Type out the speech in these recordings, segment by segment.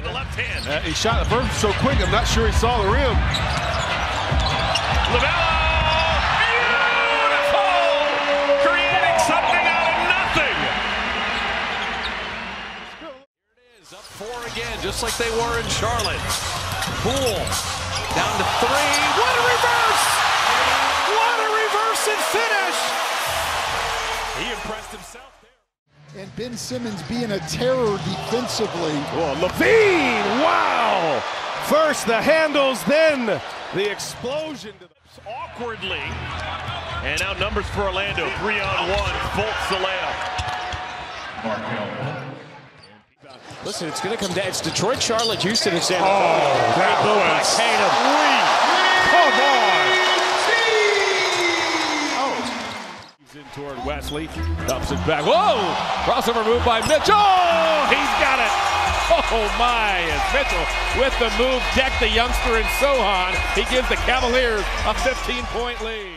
through the left hand. He shot the first so quick, I'm not sure he saw the rim. LaVine. Just like they were in Charlotte. Poole down to three. What a reverse! What a reverse and finish! He impressed himself there. And Ben Simmons being a terror defensively. Oh, LaVine! Wow! First the handles, then the explosion. Awkwardly. And now numbers for Orlando. 3-on-1. Fultz the layup. Listen, it's going to come down. It's Detroit, Charlotte, Houston, and San Antonio. Oh, great move by Tatum. Come on. He's in toward Wesley. Dumps it back. Whoa! Crossover move by Mitchell. Oh, he's got it. Oh, my. And Mitchell with the move decked the youngster in Sohan. He gives the Cavaliers a 15-point lead.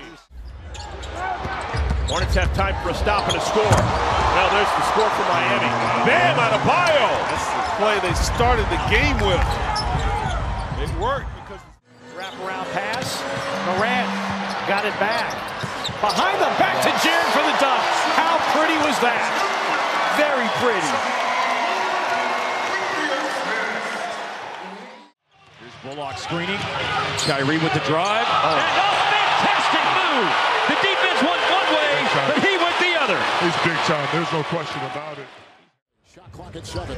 Hornets have time for a stop and a score. Well, there's the score for Miami. Bam out of bio. This is the play they started the game with. It worked because wraparound pass. Morant got it back. Behind the back to Jared for the dunk. How pretty was that? Very pretty. Here's Bullock screening. Kyrie with the drive. Oh. And a fantastic move. The defense went one way, but he went the other. He's big time. There's no question about it. Shot clock at 7.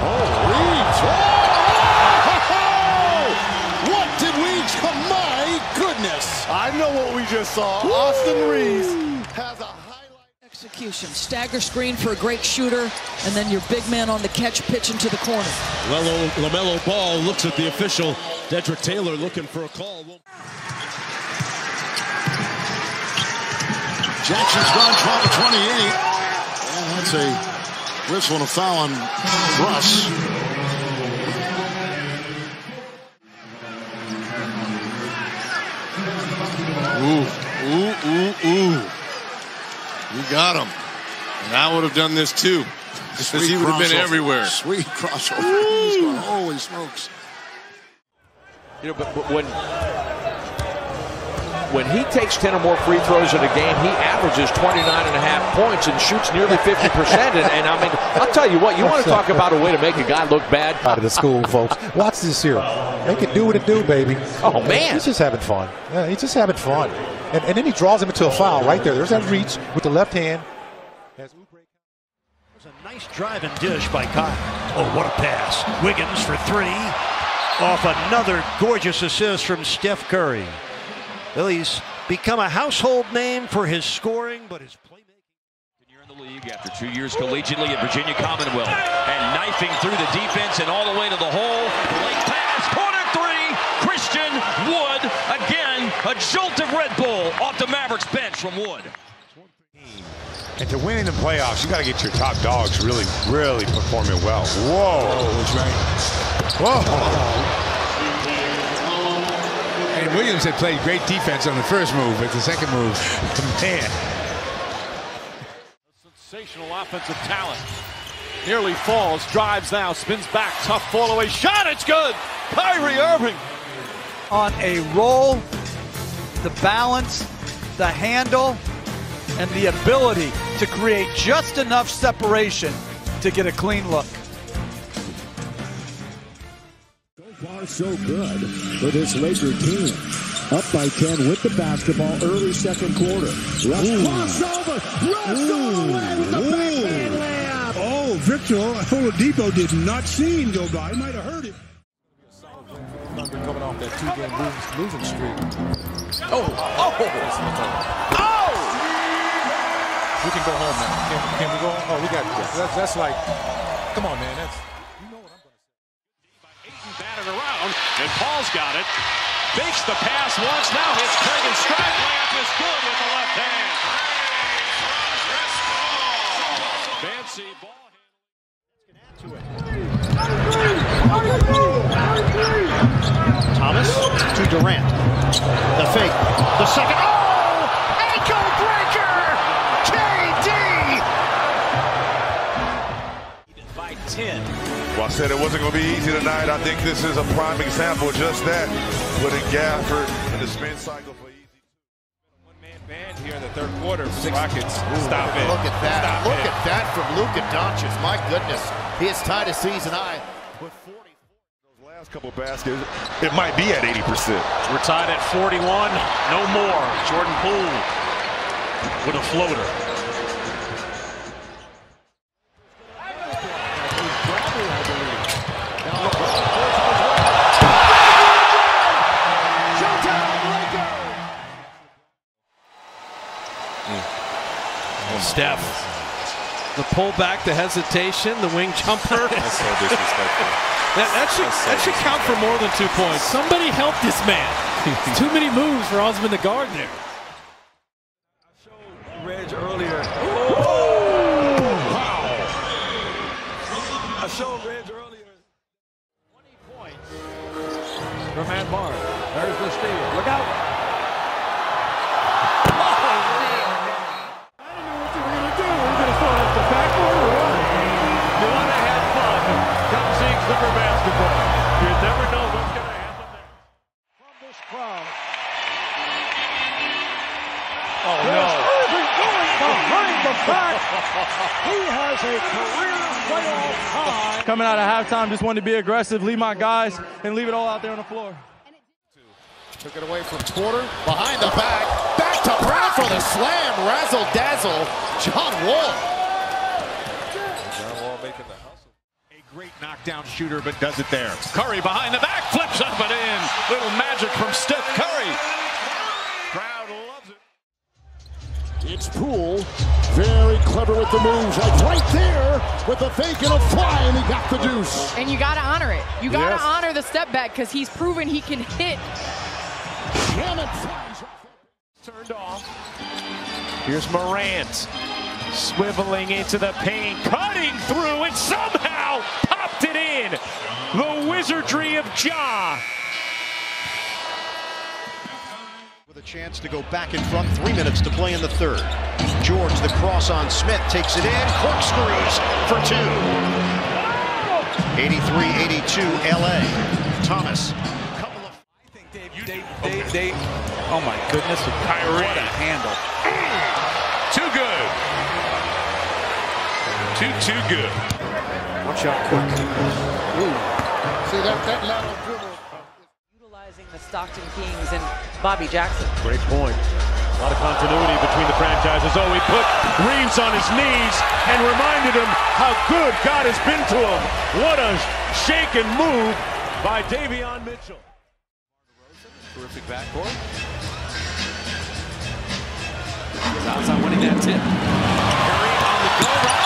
Oh, Reeves! Oh! What did we? My goodness! I know what we just saw. Woo! Austin Reeves has a highlight execution. Stagger screen for a great shooter, and then your big man on the catch, pitch into the corner. Well, LaMelo Ball looks at the official. Dedrick Taylor looking for a call. Jackson's gone 12 to 28. And that's a whistle and a foul on Russ. Ooh. You got him. And I would have done this too. Because he would have been everywhere. Sweet crossover. He's going, holy smokes. You know, but when he takes 10 or more free throws in a game, he averages 29.5 points and shoots nearly 50%. And I mean, I'll tell you what, you want to talk about a way to make a guy look bad. Out of the school, folks. Watch this here. They can do what it do, baby. Oh, man. He's just having fun. Yeah, he's just having fun. And then he draws him into a foul right there. There's that reach with the left hand. There's a nice drive and dish by Kyle. Oh, what a pass. Wiggins for three. Off another gorgeous assist from Steph Curry. Well, he's become a household name for his scoring, but his playmaking. You're in the league after 2 years collegiately at Virginia Commonwealth. And knifing through the defense and all the way to the hole. Late pass, corner three, Christian Wood. Again, a jolt of Red Bull off the Mavericks bench from Wood. And to winning the playoffs, you got to get your top dogs really, really performing well. Whoa. Oh, that's right. Whoa. And Williams had played great defense on the first move, but the second move, man. Sensational offensive talent. Nearly falls, drives now, spins back, tough fall away shot, it's good! Kyrie Irving! On a roll, the balance, the handle, and the ability to create just enough separation to get a clean look. So good for this Laker team. Up by 10 with the basketball early second quarter. Russ crossover. Oh, Victor Oladipo did not see him go by. He might have heard it. Thunder coming off that two-game losing streak. Oh! We can go home now. Can we go home? Oh, we got this. That's like, come on, man. That's. Around, and Paul's got it. Fakes the pass once, now hits Craig and stride layup is good with the left hand. Fancy ball handle. Thomas to Durant. The fake. The second. Oh! Ankle breaker! KD! by 10. Well, I said it wasn't going to be easy tonight. I think this is a prime example of just that. Putting Gafford in the spin cycle for easy. One-man band here in the third quarter. Rockets stop it. Look at that. Look at that from Luka Doncic. My goodness. He has tied a season high with 44. Those last couple baskets, it might be at 80%. We're tied at 41. No more. Jordan Poole with a floater. Steph, the pullback, the hesitation, the wing jumper. That's so disrespectful. that should count for more than 2 points. Somebody help this man. Too many moves for Osmond the guard there. I showed Reg earlier. Oh, wow. I showed Reg earlier. 20 points from Matt Barnes. There's the steal. Look out. Coming out of halftime, just wanted to be aggressive, leave my guys, and leave it all out there on the floor. Took it away from Porter, behind the back, back to Brown for the slam, razzle dazzle, John Wall. John Wall making the hustle. A great knockdown shooter, but does it there. Curry behind the back, flips up and in. Little magic from Steph Curry. Crowd loves it. It's Poole. Very clever with the moves, like right there with the fake and a fly, and he got the deuce. And you got to honor it. You got to honor the step back because he's proven he can hit. Turned off. Here's Morant swiveling into the paint, cutting through, and somehow popped it in. The wizardry of Ja. With a chance to go back in front, 3 minutes to play in the third. George, the cross on Smith, takes it in, corkscrews for two. 83-82 LA. Thomas. I think Dave, oh my goodness, Kyrie. What a handle. Too good. Too good. Watch out quick. Ooh. See that lateral dribble. The Stockton Kings and Bobby Jackson. Great point. A lot of continuity between the franchises. Oh, he put Reeves on his knees and reminded him how good God has been to him. What a shaken move by Davion Mitchell. Terrific backcourt. Thomas winning that tip. Curry on the go route.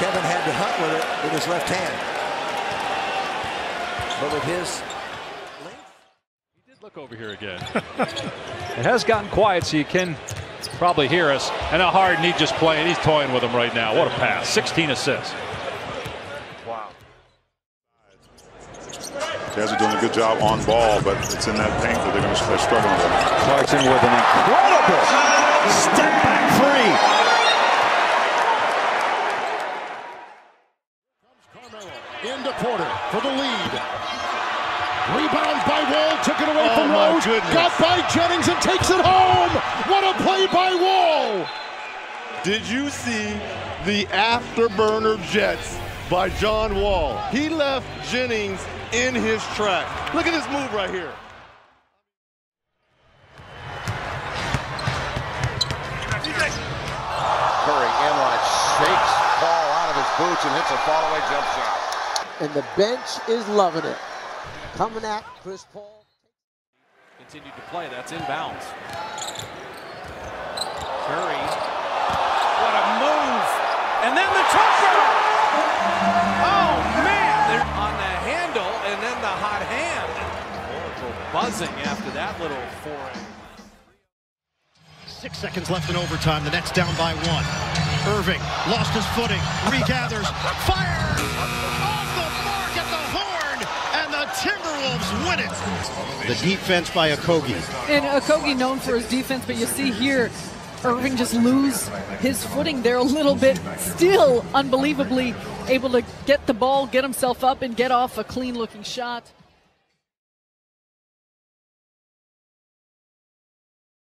Kevin had to hunt with it with his left hand. But with his length. He did look over here again. It has gotten quiet, so you can probably hear us. And how hard he just playing. He's toying with him right now. What a pass. 16 assists. Wow. Guys are doing a good job on ball, but it's in that paint that they're going to struggle with. Clarkson with an incredible step back three. Into Porter for the lead. Rebound by Wall, took it away from Rose. Got by Jennings and takes it home. What a play by Wall. Did you see the afterburner jets by John Wall? He left Jennings in his track. Look at this move right here. Curry inline, shakes ball out of his boots and hits a fallaway jump shot. And the bench is loving it. Coming at Chris Paul. Continued to play. That's inbounds. Curry. What a move. And then the jumper. Oh, man. They're on the handle and then the hot hand. Buzzing after that little foray. 6 seconds left in overtime. The Nets down by one. Irving lost his footing. Regathers. Fire. Timberwolves. Wolves win it. The defense by Akogi. And Akogi known for his defense, but you see here, Irving just lose his footing there a little bit. Still unbelievably able to get the ball, get himself up, and get off a clean-looking shot.